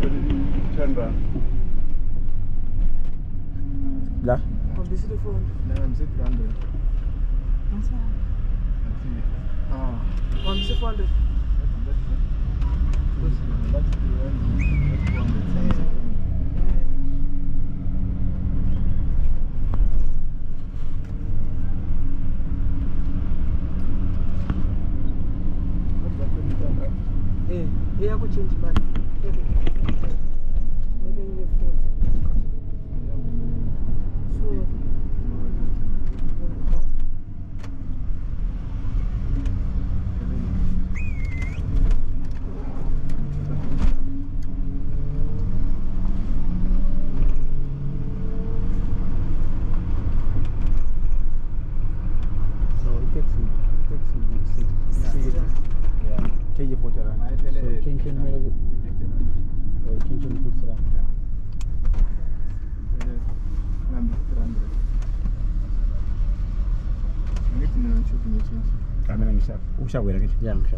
Where did you turn round? Blah? Of the city phone? No, I'm sitting round there. What's that? Ah. On the city phone? Yeah, I could change my Usha wera kiti ya msha.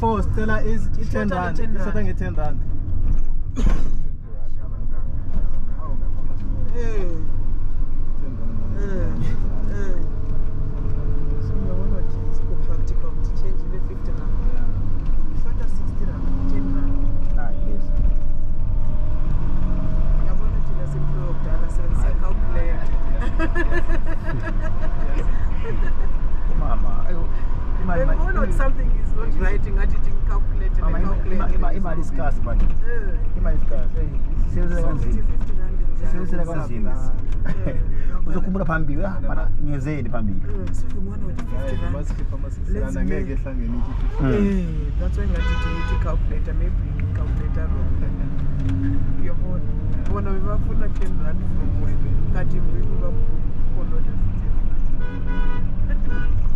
For Stella is $10. It's a thing $10. That's why I need to calculator, maybe calculator wrong. Your phone. When we were full of 10 rand from 30, we were full of 50.